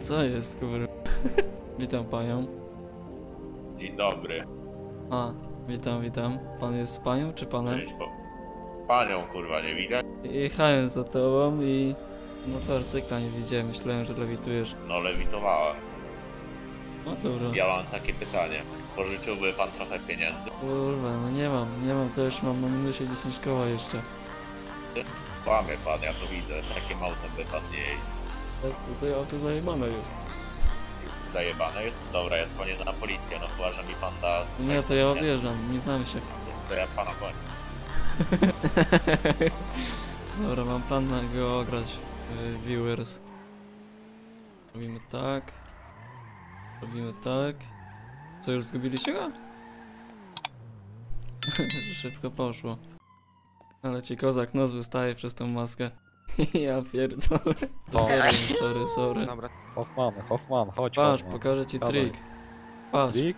Co jest, kurwa? Witam panią. Dzień dobry. A, witam, witam. Pan jest z panią czy panem? Cześć, panią, kurwa, nie widać? Jechałem za tobą i motorcykla nie widziałem, myślałem, że lewitujesz. No, lewitowałem. No dobra. Ja mam takie pytanie. Pożyczyłby pan trochę pieniędzy? Kurwa, no nie mam, to już mam na minusie 10 koła jeszcze. Kłamie pan, ja to widzę, takim autem by pan nie jeździł. To auto zajebane jest. Zajebane jest? Dobra, ja dzwonię na policję, no chyba, że mi pan da... Nie, to ja odjeżdżam, nie znamy się. To ja pana bądź. Dobra, mam plan na go ograć, viewers. Robimy tak. Robimy tak. Co, już zgubiliście go? Szybko poszło. Ale ci kozak nos wystaje przez tą maskę. Ja pierdolę. Sorry. Dobra. Hoffman, chodź. Patrz, pokażę ci trik. Patrz. Trik?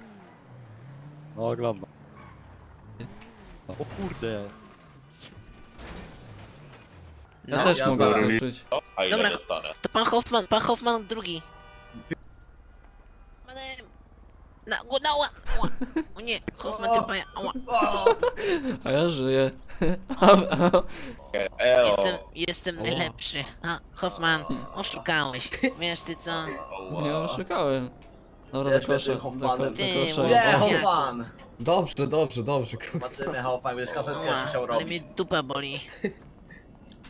No oglądam. O kurde. Ja no, też ja mogę skoczyć. A ile dobra, dostanę? To pan Hoffman drugi. O nie, Hoffman ty panie. A ja żyję. Jestem najlepszy. A, Hoffman, oszukałeś. Wiesz ty co? Nie oszukałem. Dobra, Hoffman. Dobrze, kurwa. Patrzymy, Hoffman, będziesz kasetkę chciał robić. Ale mnie dupa boli.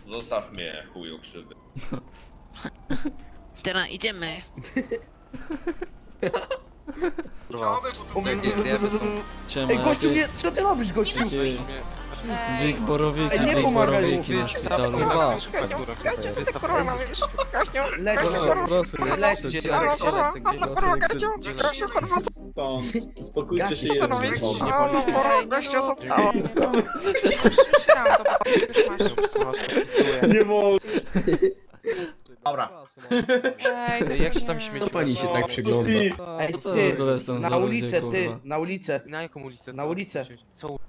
Zostaw mnie, chuju krzywy. Teraz idziemy. Ej, gościu, nie, co ty robisz, gościu? Wik borowiki, nie pomagaj mu. Uspokójcie się, nie dobra. Jak się tam śmieci? To pani się tak przygląda. Ej, ty, na ulicę, ty, na ulicę. Na jaką ulicę? Na ulicę.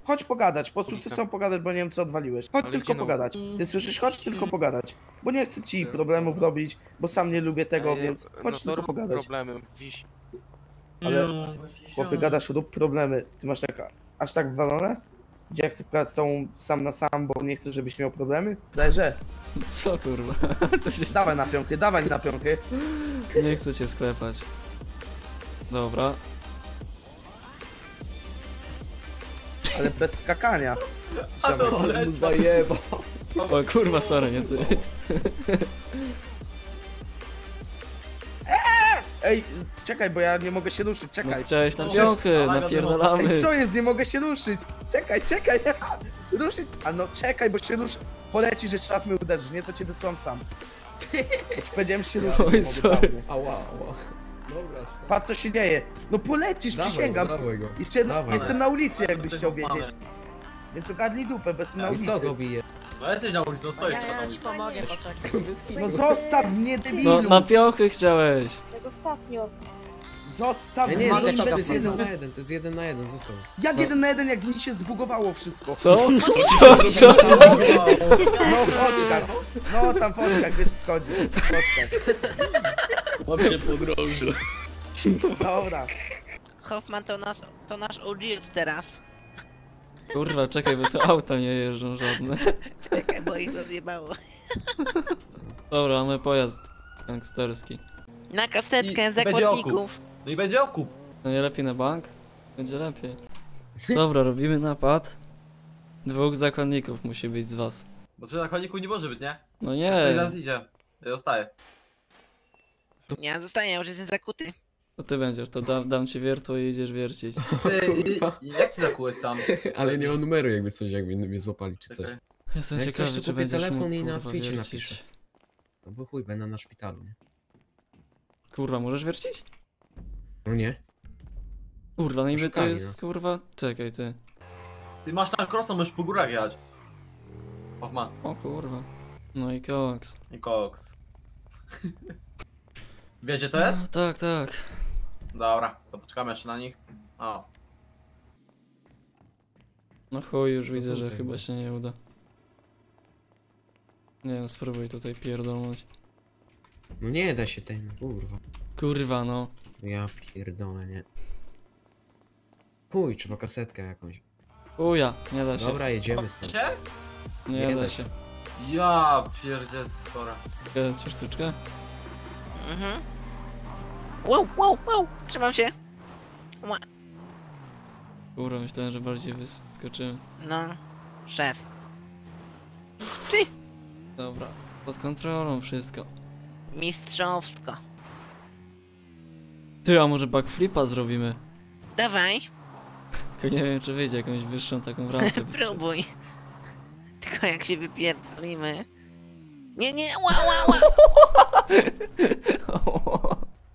Chodź pogadać, po prostu chcę pogadać, bo nie wiem co odwaliłeś. Chodź tylko pogadać. Ty słyszysz? Chodź tylko pogadać. Bo nie chcę ci problemów robić, bo sam nie lubię tego, więc chodź tylko pogadać. Ale chłopie, gadasz, rób problemy. Ty masz taka, aż tak walone? Gdzie ja chcę pokazać z tą sam na sam, bo nie chcę, żebyś miał problemy? Dajże. Co kurwa? Dawaj na piątkę, dawaj na piątkę. Nie chcę cię sklepać. Dobra. Ale bez skakania. Ale mu zajebał. O kurwa, sorry, nie ty. Ej, czekaj, bo ja nie mogę się ruszyć, czekaj. No chciałeś na piąkę, napierdalamy. Ej, co jest, nie mogę się ruszyć. Czekaj. Ruszyć. A no czekaj, bo się ruszy. Poleci, że czas mnie uderzy, nie to cię wysyłam sam. Powiedziałem, że się ruszyć. Oj, sorry. Ała. Dobra. Patrz, co się dzieje. No polecisz, dawaj, przysięgam. Jeszcze dawaj. Jestem na ulicy, jakbyś chciał wiedzieć. Więc ogarnij dupę, bo jestem na ulicy. I co go bije? No jesteś na ulicy, stoisz. Ja ci pomogę, poczekaj. No zostaw mnie, debilu. No na piąchy chciałeś. Ostatnio. Zostaw mnie, to jest 1 na 1, to jest 1 na 1, zostaw. Jak 1 na 1, jak mi się zbugowało wszystko? Co? No poczekaj, no tam poczekaj, wiesz co chodzi. Poczekaj. Mam się pogrążył. Dobra. Hoffman to nasz OG teraz. Kurwa, czekaj, bo to auta nie jeżdżą żadne. Czekaj, bo ich rozjebało. Dobra, mamy pojazd gangsterski. Na kasetkę zakładników. No i będzie okup. No nie lepiej na bank? Będzie lepiej. Dobra, robimy napad. 2 zakładników musi być z was. Bo 3 zakładników nie może być, nie? No nie. Zaraz idzie. Ja zostaję. Ja zostaję, już jestem zakuty. To ty będziesz, to dam ci wiertło i idziesz wiercić. Jak ci zakułeś sam? Ale nie o numeru, jakby coś, jakby mnie złapali czy coś. Jestem ciekawy, czy będziesz mógł, i na Twitchu napisz. No bo chuj, będę na szpitalu, nie? Kurwa, możesz wiercić? No nie. Kurwa, no i to jest, nas. Kurwa, czekaj ty. Ty masz na krosa, możesz po górach jechać. Hoffman. O kurwa. No i koks. Wiesz gdzie to jest? No, tak. Dobra, to poczekamy jeszcze na nich. O. No chuj, już to widzę, że chyba się nie uda. Nie wiem, spróbuj tutaj pierdolnąć. No nie da się ten, kurwa. Kurwa no. Ja pierdolę, nie. Chuj, trzeba kasetkę jakąś. Uja, nie da się. Dobra, jedziemy z tym. Nie da się. Ja pierdzielę, spora. Czy sztuczkę? Mhm. Wow, trzymam się. Ła. Kurwa, myślałem, że bardziej wyskoczymy. No, szef. Ty. Dobra, pod kontrolą wszystko. Mistrzowsko. Ty, a może backflipa zrobimy? Dawaj. Tylko nie wiem, czy wyjdzie jakąś wyższą taką rampę. Próbuj. Tylko jak się wypierdolimy. Nie, ła.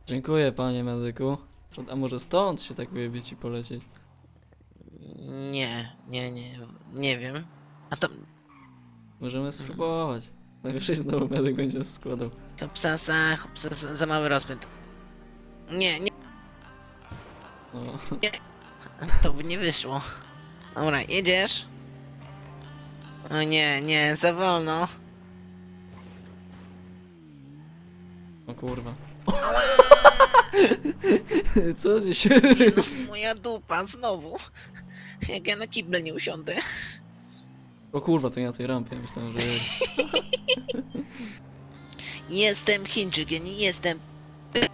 Dziękuję, panie medyku. A może stąd się tak wyjebić i polecieć? Nie wiem. A to... Możemy spróbować. Najwyżej znowu medyk będzie nas składał. Hopsasa, za mały rozpęd. Nie. To by nie wyszło. Dobra, jedziesz? O nie, za wolno. O kurwa. Co dziś? No, moja dupa, znowu. Jak ja na kible nie usiądę. O kurwa, to ja na tej rampie myślałem, że... Jestem Chińczykiem, jestem...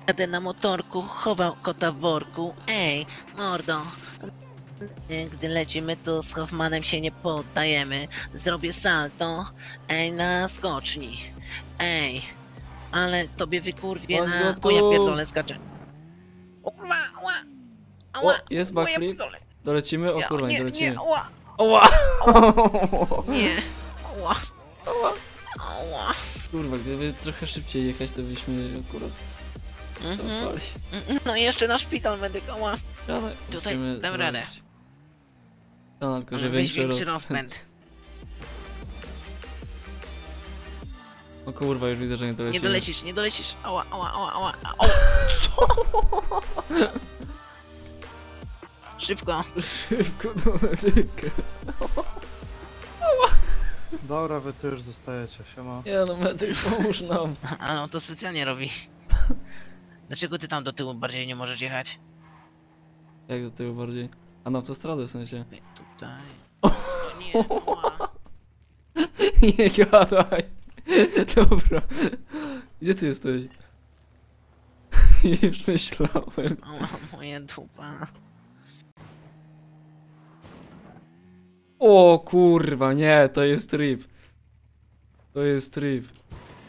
Jadę na motorku, chował kota w worku. Ej, mordo. Gdy lecimy tu z Hoffmanem się nie poddajemy. Zrobię salto. Ej, na skoczni. Ej. Ale tobie wykurwie na... O ja pierdolę, skaczę. O kurwa, ała. Jest backflip. Dolecimy? O kurwa, nie dolecimy. Nie, ała. Kurwa, gdyby trochę szybciej jechać, to byśmy akurat... No jeszcze na szpital medykoła. Tutaj dam radę. No, tylko żeby większy rozpęd. O kurwa, już widzę, że nie dolecisz. Nie dolecisz. Ała. Co? Szybko do medyka. Dobra, wy tu już zostajecie, siema. Nie no, medyk pomóż nam. Ale on to specjalnie robi. Dlaczego ty tam do tyłu bardziej nie możesz jechać? Jak do tyłu bardziej? A na autostradę w sensie? Tutaj... O nie, nie gadaj! Dobra. Gdzie ty jesteś? Już myślałem. O, moja dupa. O kurwa, nie, to jest trip. To jest trip.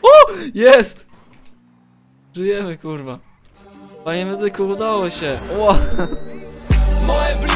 O! Jest! Żyjemy kurwa. Panie medyku, udało się! Wow.